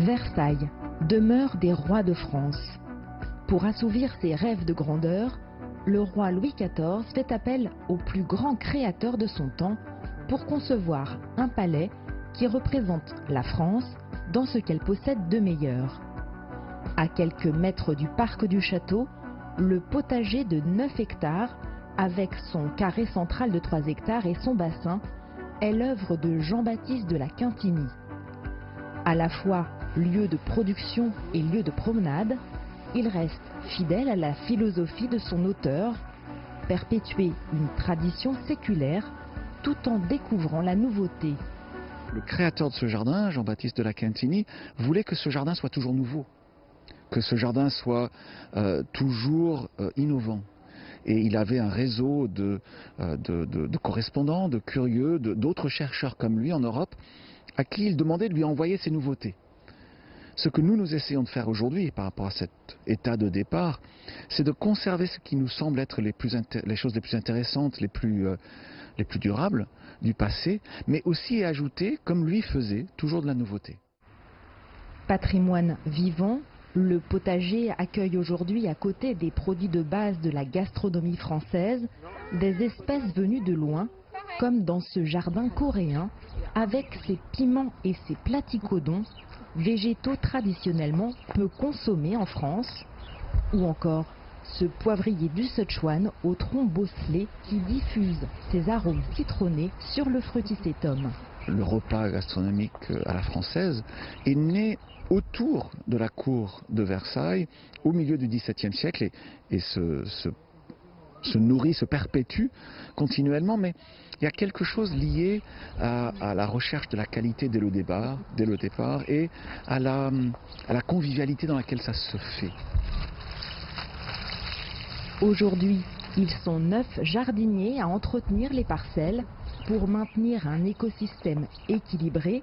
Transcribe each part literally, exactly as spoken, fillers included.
Versailles, demeure des rois de France. Pour assouvir ses rêves de grandeur, le roi Louis quatorze fait appel au plus grand créateur de son temps pour concevoir un palais qui représente la France dans ce qu'elle possède de meilleur. À quelques mètres du parc du château, le potager de neuf hectares, avec son carré central de trois hectares et son bassin, est l'œuvre de Jean-Baptiste de la Quintinie. À la fois lieu de production et lieu de promenade, il reste fidèle à la philosophie de son auteur, perpétuer une tradition séculaire tout en découvrant la nouveauté. Le créateur de ce jardin, Jean-Baptiste de la Quintinie, voulait que ce jardin soit toujours nouveau, que ce jardin soit euh, toujours euh, innovant. Et il avait un réseau de, euh, de, de, de correspondants, de curieux, d'autres chercheurs comme lui en Europe, à qui il demandait de lui envoyer ses nouveautés. Ce que nous, nous essayons de faire aujourd'hui par rapport à cet état de départ, c'est de conserver ce qui nous semble être les, plus les choses les plus intéressantes, les plus, euh, les plus durables du passé, mais aussi ajouter, comme lui faisait, toujours de la nouveauté. Patrimoine vivant, le potager accueille aujourd'hui, à côté des produits de base de la gastronomie française, des espèces venues de loin, comme dans ce jardin coréen, avec ses piments et ses platycodons, végétaux traditionnellement peu consommés en France, ou encore ce poivrier du Sichuan au tronc bosselé qui diffuse ses arômes citronnés sur le fruticétum. Le repas gastronomique à la française est né autour de la cour de Versailles au milieu du dix-septième siècle et, et se, se, se nourrit, se perpétue continuellement, mais il y a quelque chose lié à, à la recherche de la qualité dès le départ, dès le départ et à la, à la convivialité dans laquelle ça se fait. Aujourd'hui, ils sont neuf jardiniers à entretenir les parcelles pour maintenir un écosystème équilibré,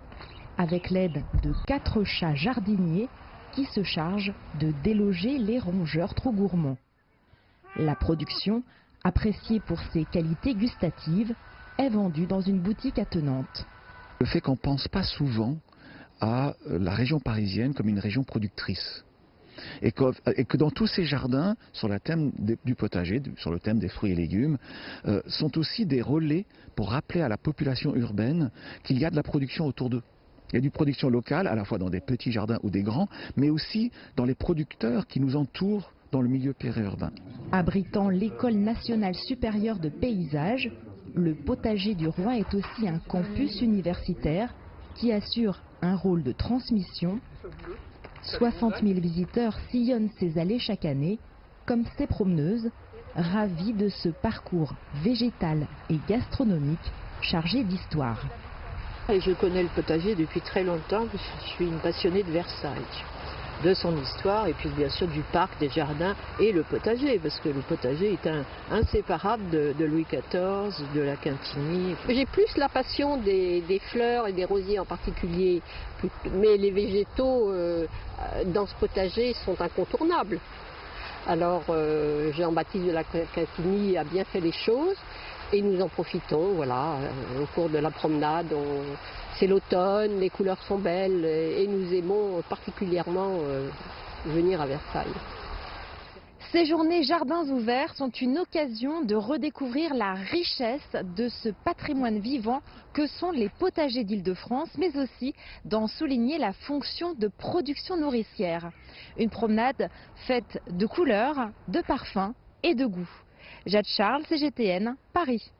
avec l'aide de quatre chats jardiniers qui se chargent de déloger les rongeurs trop gourmands. La production, appréciée pour ses qualités gustatives, est vendue dans une boutique attenante. Le fait qu'on ne pense pas souvent à la région parisienne comme une région productrice, et que, et que dans tous ces jardins, sur le thème du potager, sur le thème des fruits et légumes, euh, sont aussi des relais pour rappeler à la population urbaine qu'il y a de la production autour d'eux. Il y a du production locale, à la fois dans des petits jardins ou des grands, mais aussi dans les producteurs qui nous entourent dans le milieu périurbain. Abritant l'École nationale supérieure de paysage, le potager du Roi est aussi un campus universitaire qui assure un rôle de transmission. soixante mille visiteurs sillonnent ses allées chaque année, comme ces promeneuses, ravis de ce parcours végétal et gastronomique chargé d'histoire. Et je connais le potager depuis très longtemps, je suis une passionnée de Versailles, de son histoire et puis bien sûr du parc, des jardins et le potager, parce que le potager est un, inséparable de, de Louis quatorze, de la Quintinie. J'ai plus la passion des, des fleurs et des rosiers en particulier, mais les végétaux euh, dans ce potager sont incontournables. Alors euh, Jean-Baptiste de la Quintinie a bien fait les choses. Et nous en profitons, voilà, au cours de la promenade, on... c'est l'automne, les couleurs sont belles et nous aimons particulièrement euh, venir à Versailles. Ces journées jardins ouverts sont une occasion de redécouvrir la richesse de ce patrimoine vivant que sont les potagers d'Île-de-France, mais aussi d'en souligner la fonction de production nourricière. Une promenade faite de couleurs, de parfums et de goûts. Jade Charles, C G T N, Paris.